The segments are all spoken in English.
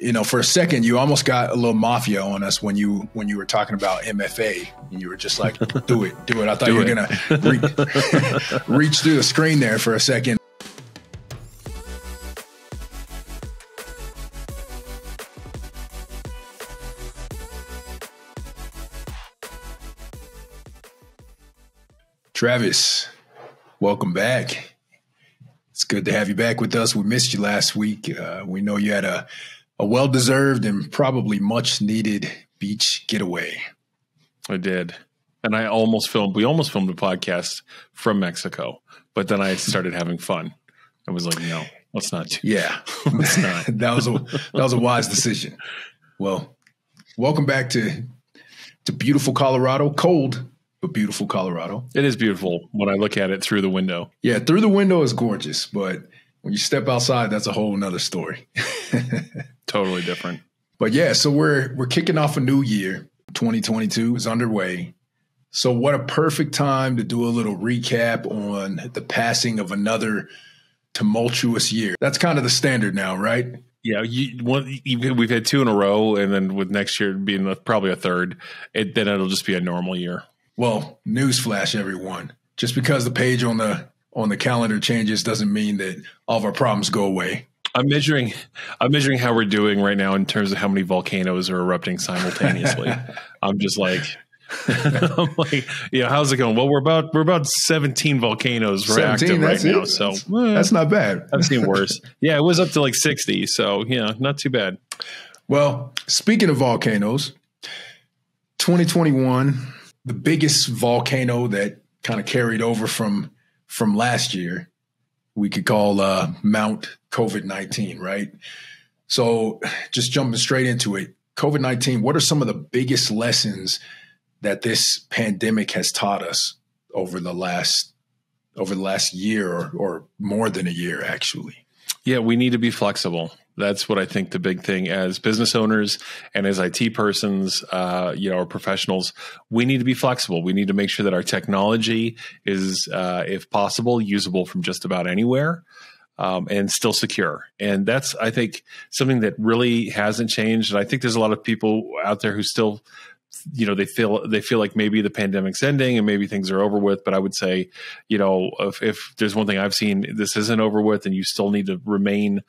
you know, for a second, you almost got a little mafia on us when you were talking about MFA, and you were just like, do it, do it. I thought you were going to reach through the screen there for a second. Travis, welcome back. It's good to have you back with us. We missed you last week. We know you had a well-deserved and probably much-needed beach getaway. I did. And I almost filmed. We almost filmed a podcast from Mexico, but then I started having fun. I was like, no, let's not. Yeah, let's not. that was a wise decision. Well, welcome back to beautiful Colorado. Cold. But beautiful Colorado. It is beautiful when I look at it through the window. Yeah, through the window is gorgeous, but when you step outside, that's a whole nother story. Totally different. But yeah, so we're kicking off a new year. 2022 is underway. So what a perfect time to do a little recap on the passing of another tumultuous year. That's kind of the standard now, right? Yeah, we've had two in a row, and then with next year being probably a third, then it'll just be a normal year. Well, newsflash, everyone. Just because the page on the calendar changes doesn't mean that all of our problems go away. I'm measuring how we're doing right now in terms of how many volcanoes are erupting simultaneously. I'm just like, yeah, how's it going? Well, we're about 17 volcanoes active right now. So that's not bad. I've seen worse. Yeah, it was up to like 60. So yeah, not too bad. Well, speaking of volcanoes, 2021. The biggest volcano that kind of carried over from last year, we could call Mount COVID-19, right? So just jumping straight into it, COVID-19, what are some of the biggest lessons that this pandemic has taught us over the last year or more than a year, actually? Yeah, we need to be flexible. That's what I think the big thing as business owners and as IT persons, or professionals, we need to be flexible. We need to make sure that our technology is, if possible, usable from just about anywhere and still secure. And that's, I think, something that really hasn't changed. And I think there's a lot of people out there who still, they feel like maybe the pandemic's ending and maybe things are over with. But I would say, if there's one thing I've seen, this isn't over with, and you still need to remain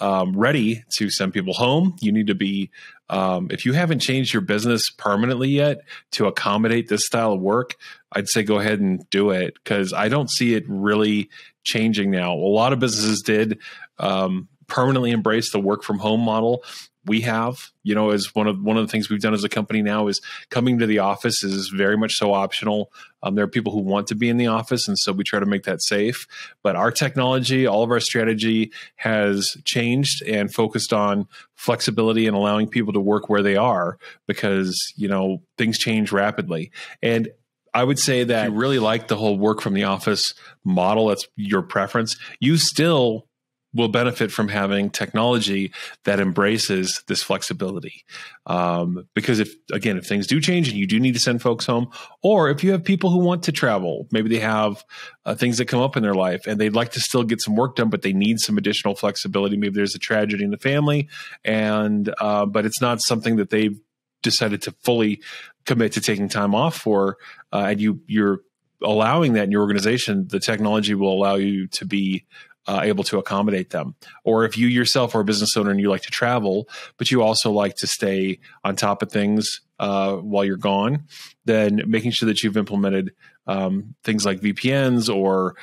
ready to send people home. You need to be, if you haven't changed your business permanently yet to accommodate this style of work, I'd say go ahead and do it, because I don't see it really changing now. A lot of businesses did permanently embrace the work from home model. We have, as one of the things we've done as a company now is coming to the office is very much so optional. There are people who want to be in the office, and so we try to make that safe. But our technology, all of our strategy has changed and focused on flexibility and allowing people to work where they are, because, things change rapidly. And I would say that if you really like the whole work from the office model, that's your preference, you still will benefit from having technology that embraces this flexibility. Because if things do change and you do need to send folks home, or if you have people who want to travel, maybe they have things that come up in their life and they'd like to still get some work done, but they need some additional flexibility. Maybe there's a tragedy in the family, and but it's not something that they've decided to fully commit to taking time off for. And you're allowing that in your organization, the technology will allow you to be able to accommodate them. Or if you yourself are a business owner and you like to travel, but you also like to stay on top of things while you're gone, then making sure that you've implemented things like VPNs or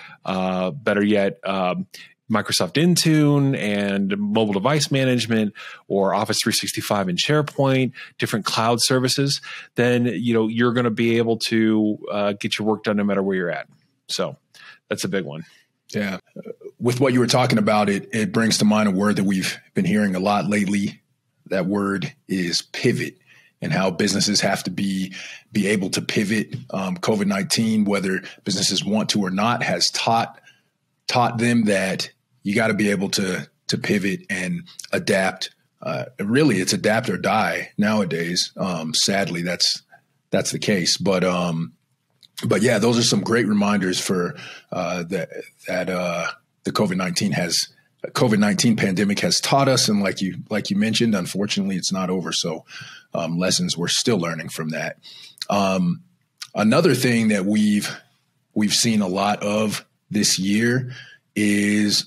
better yet, Microsoft Intune and mobile device management, or Office 365 and SharePoint, different cloud services, then you're going to be able to get your work done no matter where you're at. So that's a big one. Yeah. With what you were talking about, it brings to mind a word that we've been hearing a lot lately. That word is pivot, and how businesses have to be able to pivot. COVID-19, whether businesses want to or not, has taught them that you got to be able to pivot and adapt. Really, it's adapt or die nowadays. Sadly, that's the case. But yeah, those are some great reminders for that the COVID-19 has COVID-19 pandemic has taught us. And like you mentioned, unfortunately, it's not over. So lessons we're still learning from that. Another thing that we've seen a lot of this year is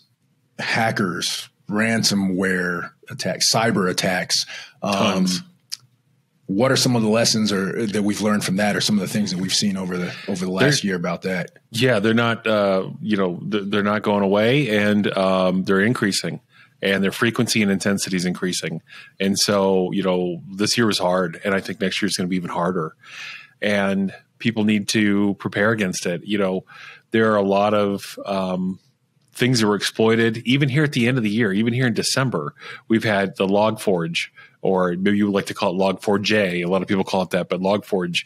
hackers, ransomware attacks, cyber attacks. What are some of the lessons that we've learned from that, or some of the things that we've seen over the last year about that? Yeah, they're not they're not going away, and they're increasing, and their frequency and intensity is increasing. And so, this year was hard, and I think next year is going to be even harder. And people need to prepare against it. There are a lot of things that were exploited. Even here at the end of the year, even here in December, we've had the Log4j, or maybe you would like to call it Log4j. A lot of people call it that, but Log4j,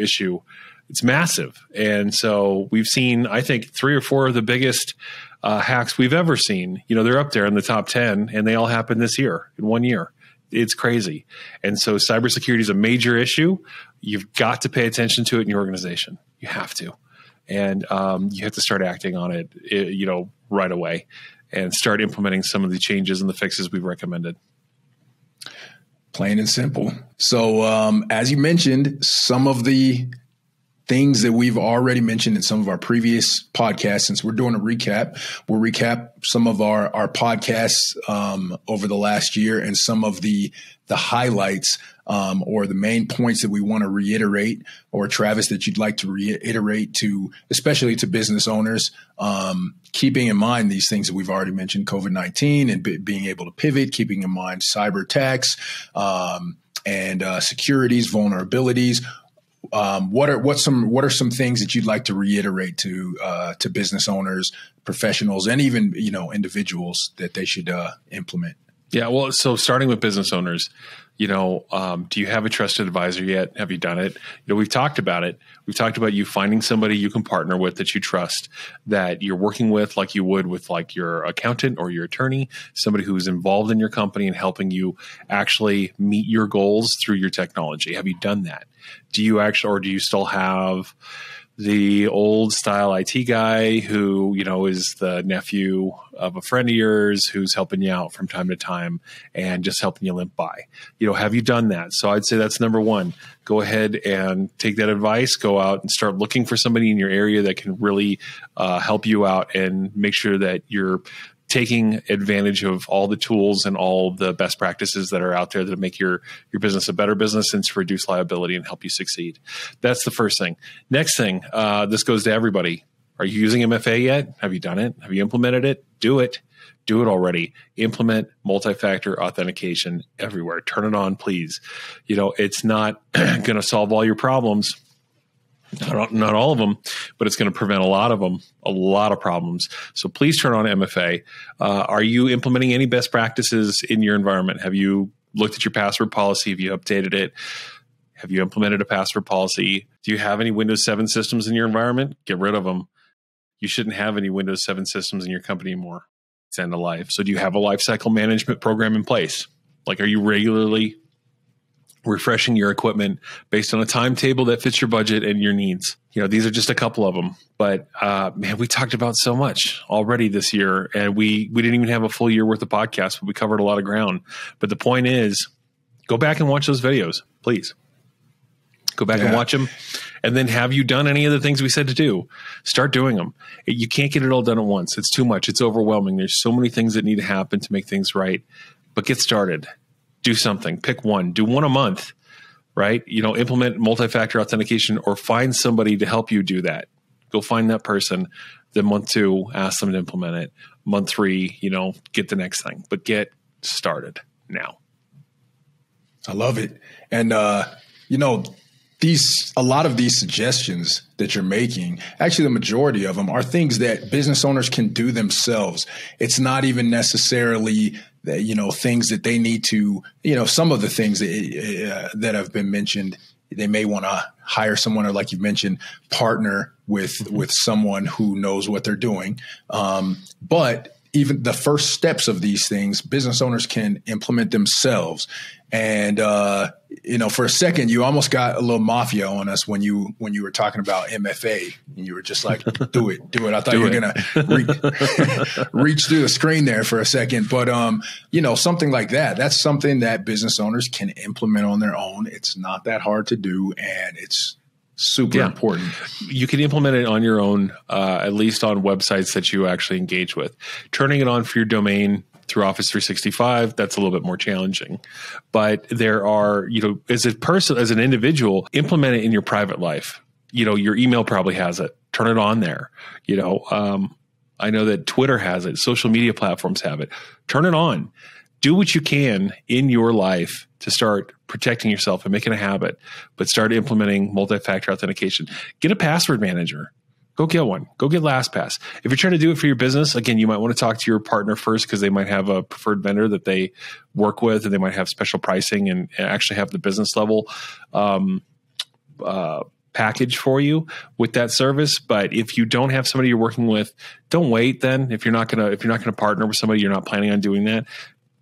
issue. It's massive. And so we've seen, I think, 3 or 4 of the biggest hacks we've ever seen. They're up there in the top 10, and they all happened this year, in one year. It's crazy. And so cybersecurity is a major issue. You've got to pay attention to it in your organization. You have to. And you have to start acting on it, right away, and start implementing some of the changes and the fixes we've recommended. Plain and simple. So as you mentioned, some of the things that we've already mentioned in some of our previous podcasts, since we're doing a recap, we'll recap some of our podcasts over the last year, and some of the highlights or the main points that we want to reiterate, or Travis, that you'd like to reiterate to, especially to business owners, keeping in mind these things that we've already mentioned, COVID-19 and being able to pivot, keeping in mind cyber attacks and securities, vulnerabilities. What are some things that you'd like to reiterate to business owners, professionals, and even individuals that they should implement? Yeah, well, so starting with business owners, do you have a trusted advisor yet? Have you done it? We've talked about it. We've talked about you finding somebody you can partner with that you trust, that you're working with like you would with your accountant or your attorney, somebody who is involved in your company and helping you actually meet your goals through your technology. Have you done that? Do you actually, or do you still have the old style IT guy who, is the nephew of a friend of yours who's helping you out from time to time and just helping you limp by? Have you done that? So I'd say that's number one. Go ahead and take that advice. Go out and start looking for somebody in your area that can really help you out and make sure that you're taking advantage of all the tools and all the best practices that are out there that make your business a better business and to reduce liability and help you succeed. That's the first thing. Next thing, this goes to everybody. Are you using MFA yet? Have you done it? Have you implemented it? Do it. Do it already. Implement multi-factor authentication everywhere. Turn it on, please. It's not going to solve all your problems. Not all of them, but it's going to prevent a lot of them, a lot of problems. So please turn on MFA. Are you implementing any best practices in your environment? Have you looked at your password policy? Have you updated it? Have you implemented a password policy? Do you have any Windows 7 systems in your environment? Get rid of them. You shouldn't have any Windows 7 systems in your company anymore. It's end of life. So do you have a lifecycle management program in place? Are you regularly refreshing your equipment based on a timetable that fits your budget and your needs? These are just a couple of them, but man, we talked about so much already this year, and we didn't even have a full year worth of podcasts, but we covered a lot of ground. But the point is, go back and watch those videos, please. Go back and watch them. And then, have you done any of the things we said to do? Start doing them. You can't get it all done at once. It's too much. It's overwhelming. There's so many things that need to happen to make things right, but get started. Do something. Pick one. Do one a month, right? Implement multi-factor authentication, or find somebody to help you do that. Go find that person. Then month 2, ask them to implement it. Month 3, get the next thing. But get started now. I love it. And, a lot of these suggestions that you're making, actually the majority of them, are things that business owners can do themselves. It's not even necessarily that, things that they need to, some of the things that have been mentioned, they may want to hire someone, or like you've mentioned, partner with someone who knows what they're doing. But even the first steps of these things, business owners can implement themselves. And you know, for a second, you almost got a little mafia on us when you were talking about MFA, and you were just like, do it, do it. I thought you were going to reach through the screen there for a second. But, you know, something like that, that's something that business owners can implement on their own. It's not that hard to do, and it's super important. You can implement it on your own, at least on websites that you actually engage with. Turning it on for your domain through Office 365, that's a little bit more challenging. But there are, you know, as a person, as an individual, implement it in your private life. You know, your email probably has it. Turn it on there. You know, I know that Twitter has it. Social media platforms have it. Turn it on. Do what you can in your life to start protecting yourself and making a habit, but start implementing multi-factor authentication. Get a password manager. Go get one. Go get LastPass. If you're trying to do it for your business, again, you might want to talk to your partner first, because they might have a preferred vendor that they work with, and they might have special pricing and actually have the business level package for you with that service. But if you don't have somebody you're working with, don't wait then. If you're not gonna partner with somebody, you're not planning on doing that,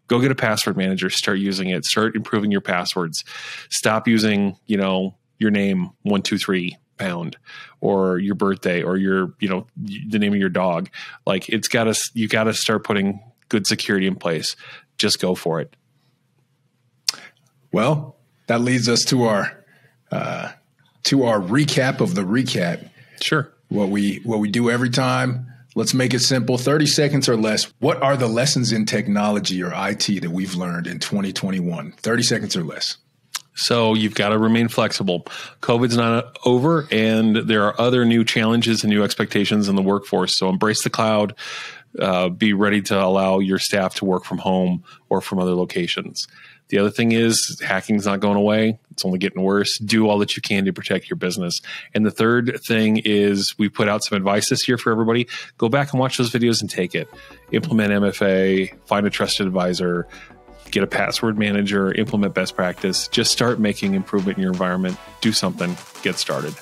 go get a password manager. Start using it. Start improving your passwords. Stop using, you know, your name 1, 2, 3. Pound, or your birthday, or your, you know, the name of your dog. Like, it's got to, you got to start putting good security in place. Just go for it. Well, that leads us to our recap of the recap. Sure. What we do every time. Let's make it simple. 30 seconds or less. What are the lessons in technology or IT that we've learned in 2021? 30 seconds or less. So you've got to remain flexible. COVID's not over, and there are other new challenges and new expectations in the workforce. So embrace the cloud. Be ready to allow your staff to work from home or from other locations. The other thing is, hacking's not going away. It's only getting worse. Do all that you can to protect your business. And the third thing is, we put out some advice this year for everybody. Go back and watch those videos and take it. Implement MFA. Find a trusted advisor. Get a password manager, implement best practice, just start making improvement in your environment, do something, get started.